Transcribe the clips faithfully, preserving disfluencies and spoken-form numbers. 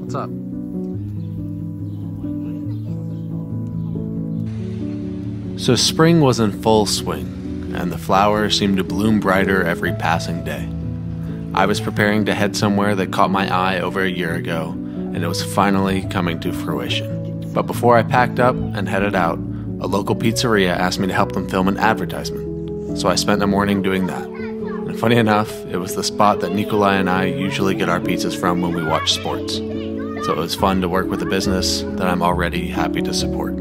What's up? So spring was in full swing, and the flowers seemed to bloom brighter every passing day. I was preparing to head somewhere that caught my eye over a year ago, and it was finally coming to fruition. But before I packed up and headed out, a local pizzeria asked me to help them film an advertisement, so I spent the morning doing that. And funny enough, it was the spot that Nikolai and I usually get our pizzas from when we watch sports. So it was fun to work with a business that I'm already happy to support.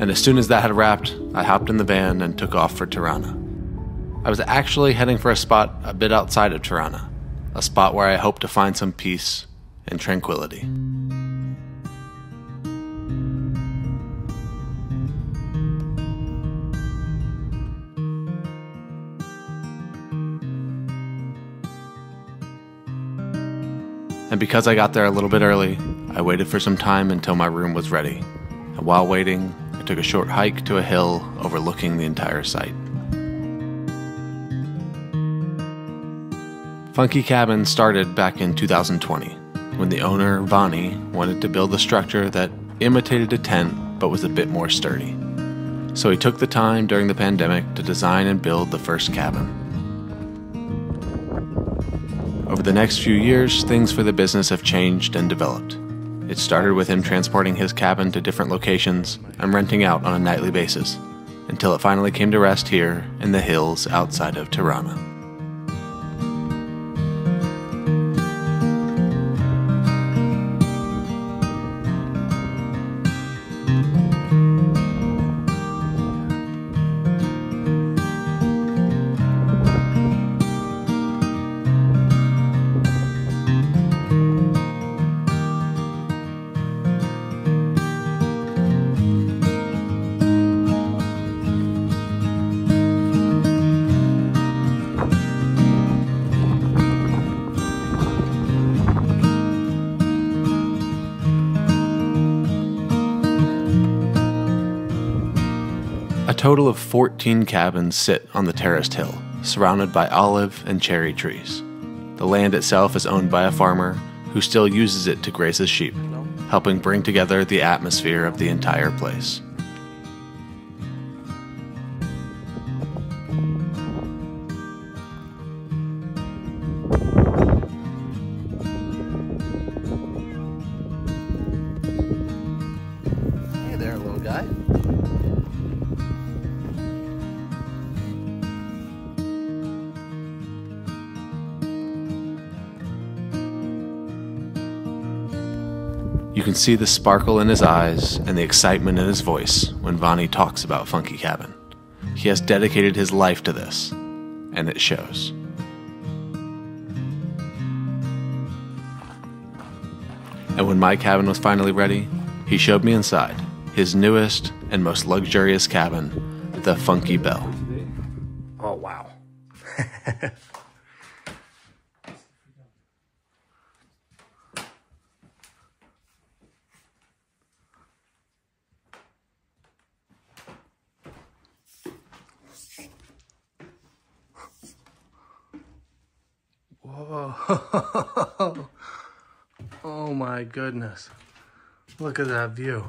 And as soon as that had wrapped, I hopped in the van and took off for Tirana. I was actually heading for a spot a bit outside of Tirana, a spot where I hoped to find some peace and tranquility. And because I got there a little bit early, I waited for some time until my room was ready. And while waiting, took a short hike to a hill overlooking the entire site. Funky Cabin started back in two thousand twenty, when the owner, Vani, wanted to build a structure that imitated a tent but was a bit more sturdy. So he took the time during the pandemic to design and build the first cabin. Over the next few years, things for the business have changed and developed. It started with him transporting his cabin to different locations and renting out on a nightly basis, until it finally came to rest here in the hills outside of Tirana. A total of fourteen cabins sit on the terraced hill, surrounded by olive and cherry trees. The land itself is owned by a farmer who still uses it to graze his sheep, helping bring together the atmosphere of the entire place. Hey there, little guy. You can see the sparkle in his eyes and the excitement in his voice when Vani talks about Funky Cabin. He has dedicated his life to this, and it shows. And when my cabin was finally ready, he showed me inside, his newest and most luxurious cabin, the Funky Bell. Oh, wow. Whoa. Oh my goodness. Look at that view.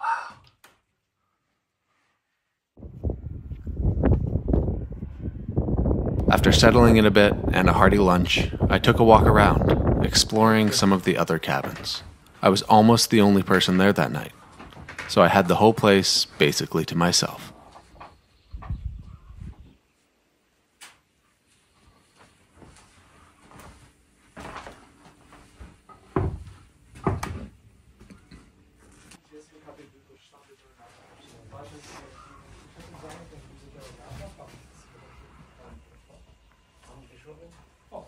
Wow. After settling in a bit and a hearty lunch, I took a walk around, exploring some of the other cabins. I was almost the only person there that night, so I had the whole place basically to myself. Oh,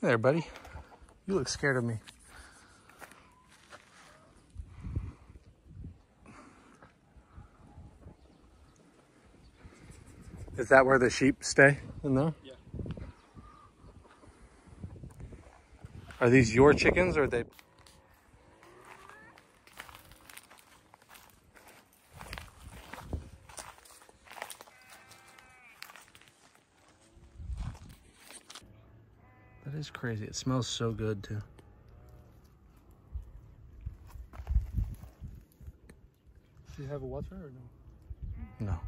Hey there, buddy. You look scared of me. Is that where the sheep stay in there? Yeah. Are these your chickens or are they? It's crazy. It smells so good too. Do you have water or no? No.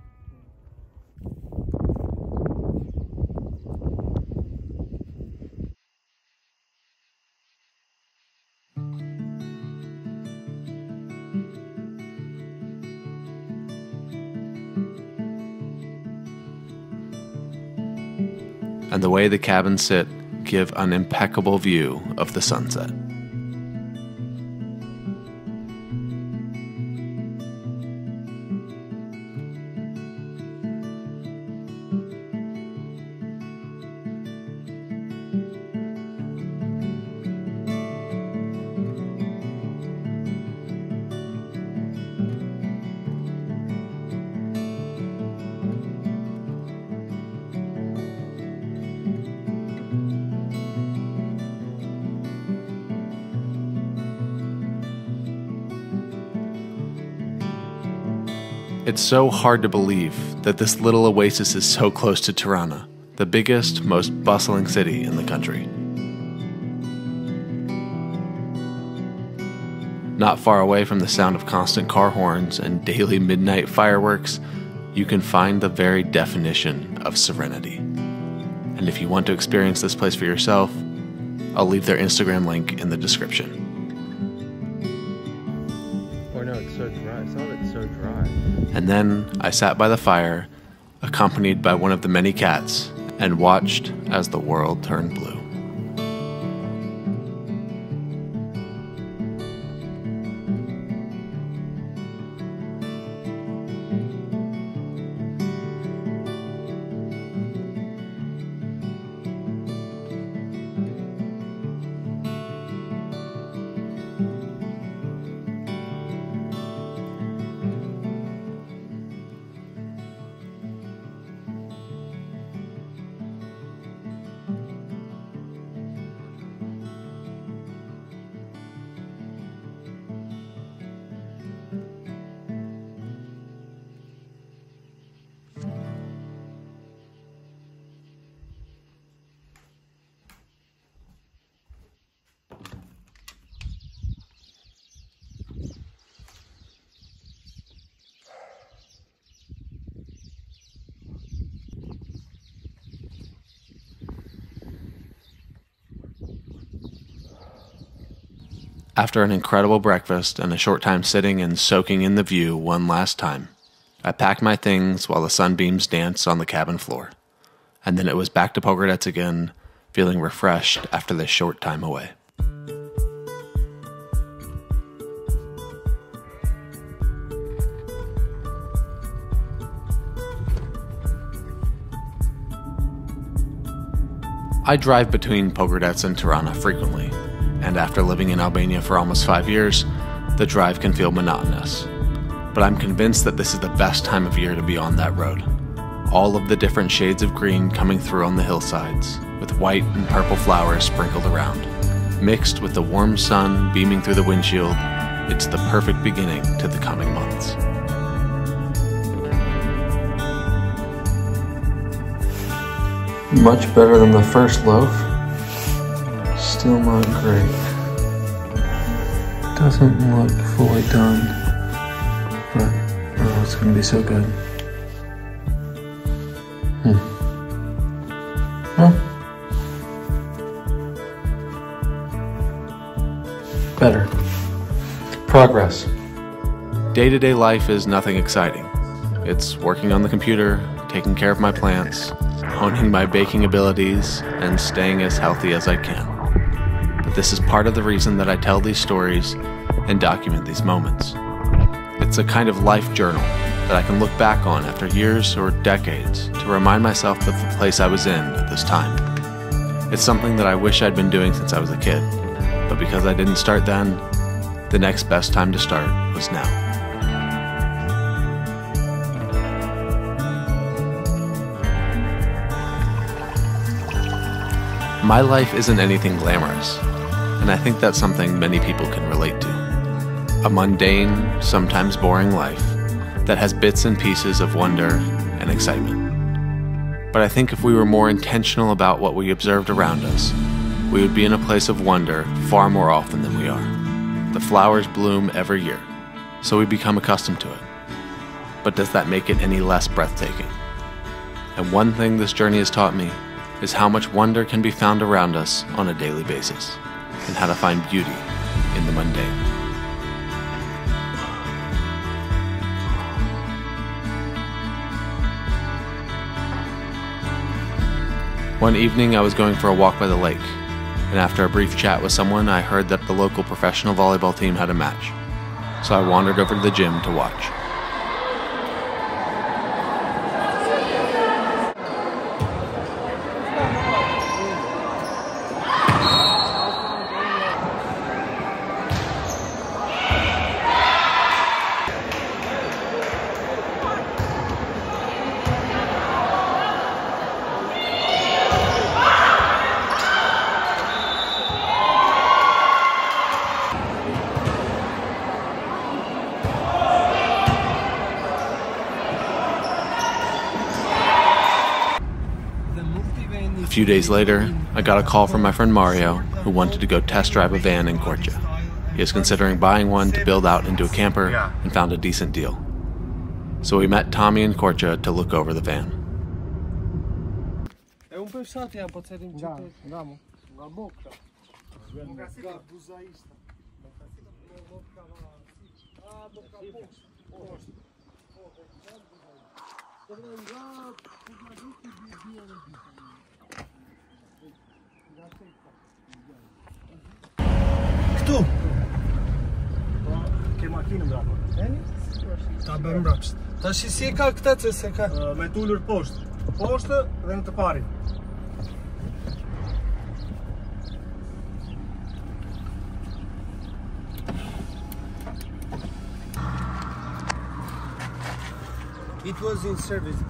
And the way the cabins sit give an impeccable view of the sunset. It's so hard to believe that this little oasis is so close to Tirana, the biggest, most bustling city in the country. Not far away from the sound of constant car horns and daily midnight fireworks, you can find the very definition of serenity. And if you want to experience this place for yourself, I'll leave their Instagram link in the description. And then I sat by the fire, accompanied by one of the many cats, and watched as the world turned blue. After an incredible breakfast and a short time sitting and soaking in the view one last time, I packed my things while the sunbeams danced on the cabin floor. And then it was back to Pogradec again, feeling refreshed after this short time away. I drive between Pogradec and Tirana frequently, and after living in Albania for almost five years, the drive can feel monotonous. But I'm convinced that this is the best time of year to be on that road. All of the different shades of green coming through on the hillsides, with white and purple flowers sprinkled around. Mixed with the warm sun beaming through the windshield, it's the perfect beginning to the coming months. Much better than the first loaf. Still not great. Doesn't look fully done, but oh, it's gonna be so good. Hmm. Huh? Better. Progress. Day-to-day life is nothing exciting. It's working on the computer, taking care of my plants, honing my baking abilities, and staying as healthy as I can. But this is part of the reason that I tell these stories and document these moments. It's a kind of life journal that I can look back on after years or decades to remind myself of the place I was in at this time. It's something that I wish I'd been doing since I was a kid, but because I didn't start then, the next best time to start was now. My life isn't anything glamorous, and I think that's something many people can relate to. A mundane, sometimes boring life that has bits and pieces of wonder and excitement. But I think if we were more intentional about what we observed around us, we would be in a place of wonder far more often than we are. The flowers bloom every year, so we become accustomed to it. But does that make it any less breathtaking? And one thing this journey has taught me is how much wonder can be found around us on a daily basis, and how to find beauty in the mundane. One evening I was going for a walk by the lake, and after a brief chat with someone I heard that the local professional volleyball team had a match, so I wandered over to the gym to watch. A few days later, I got a call from my friend Mario, who wanted to go test drive a van in Korce. He was considering buying one to build out into a camper and found a decent deal. So we met Tommy in Korce to look over the van. It was in service.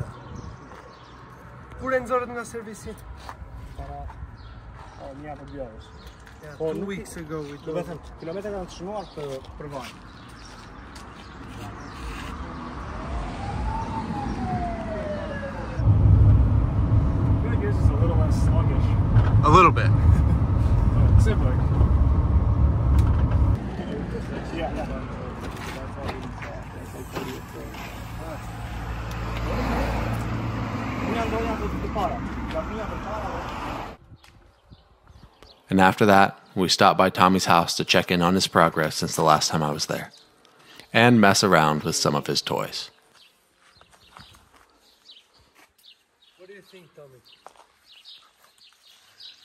Kur e nxorët nga servisi? Yeah, two weeks ago we drove it. Yours is a little less sluggish. A little bit. Similar. Yeah. and after that, we stopped by Tommy's house to check in on his progress since the last time I was there, and mess around with some of his toys. What do you think, Tommy?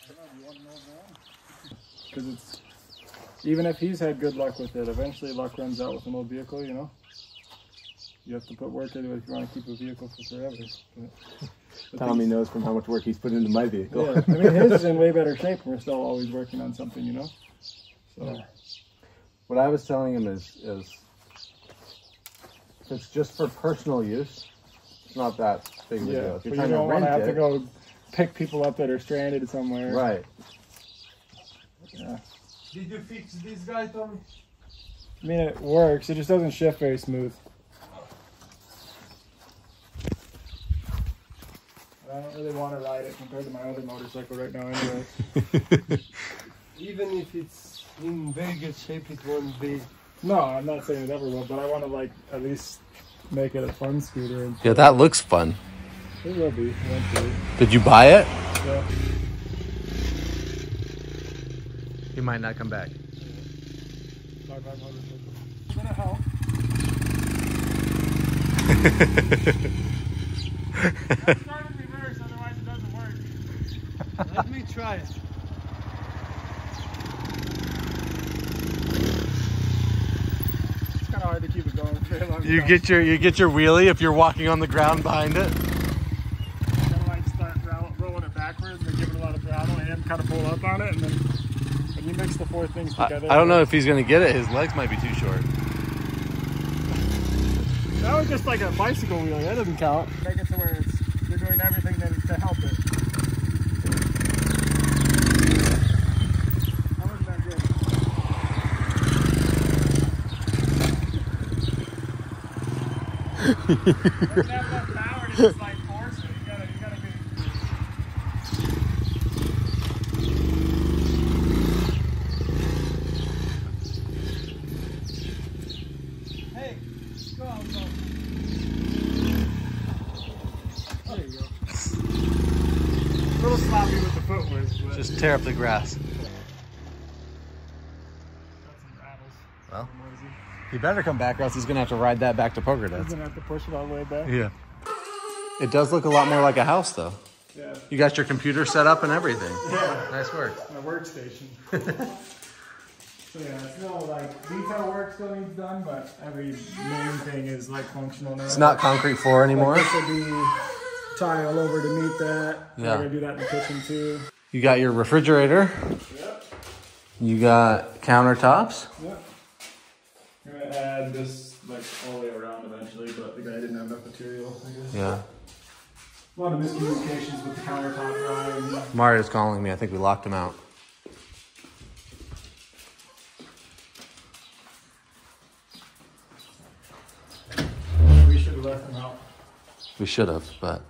I don't know, you want more now? Because it's, even if he's had good luck with it, eventually luck runs out with an old vehicle, you know? You have to put work into it if you want to keep a vehicle for forever. But Tommy knows from how much work he's put into my vehicle. Yeah, I mean, his is in way better shape, and we're still always working on something, you know? So, yeah. What I was telling him is, is if it's just for personal use, it's not that big of a deal. If you're trying to rent it, you don't want to have to go pick people up that are stranded somewhere. Right. Yeah. Did you fix this guy, Tommy? I mean, it works. It just doesn't shift very smooth. I don't really want to ride it compared to my other motorcycle right now anyway. Even if it's in very good shape, it won't be. No, I'm not saying it ever will, but I want to like at least make it a fun scooter. And yeah, that looks fun. It will be. It won't be. Did you buy it? Yeah. He might not come back. Bye bye motorcycle. It's gonna help. Let me try it. It's kind of hard to keep it going for a long you time. Get your you get your wheelie if you're walking on the ground behind it. Kind of like start rolling it backwards and give it a lot of throttle and kind of pull up on it, and then when you mix the four things together. I, I don't know if he's gonna get it. His legs might be too short. That was just like a bicycle wheelie. That doesn't count. Make it to where it's, you're doing everything that to help it. You don't have enough power to just like force it. You gotta, you gotta be. Hey, go, go. There you go. A little sloppy with the footwork. Just tear up the grass. Got some rattles. Well. He better come back, or else he's going to have to ride that back to Pogradec. He's going to have to push it all the way back. Yeah. It does look a lot more like a house, though. Yeah. You got your computer set up and everything. Yeah. Nice work. My workstation. So, yeah, it's still, like, detail work still needs done, but every main thing is, like, functional now. It's not concrete floor anymore. Like, this will be tile over to meet that. Yeah. We're going to do that in the kitchen, too. You got your refrigerator. Yep. You got countertops. Yep. I'm going to add this like all the way around eventually, but the guy didn't have enough material, I guess. Yeah. A lot of miscommunications with the countertop guy. And... Mario's calling me. I think we locked him out. We should have left him out. We should have, but...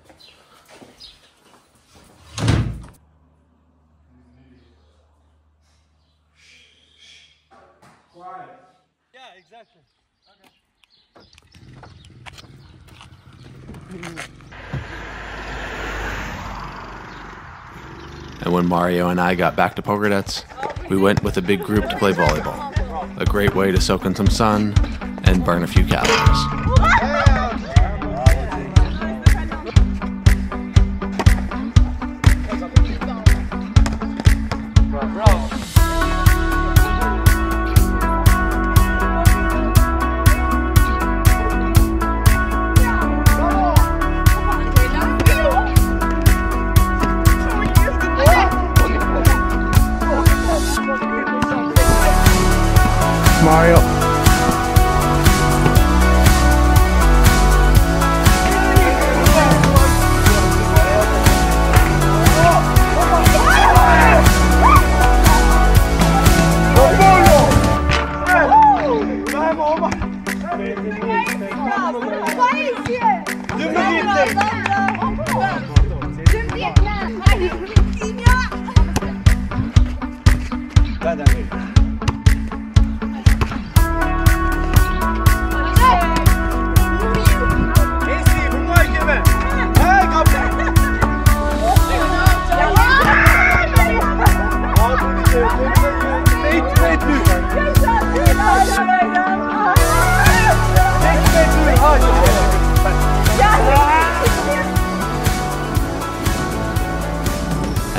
And when Mario and I got back to Pogradec, we went with a big group to play volleyball. A great way to soak in some sun and burn a few calories. Mario.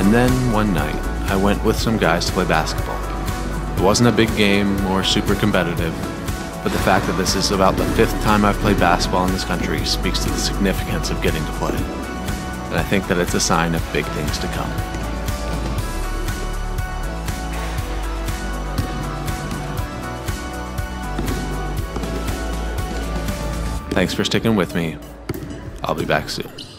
And then one night, I went with some guys to play basketball. It wasn't a big game or super competitive, but the fact that this is about the fifth time I've played basketball in this country speaks to the significance of getting to play. And I think that it's a sign of big things to come. Thanks for sticking with me. I'll be back soon.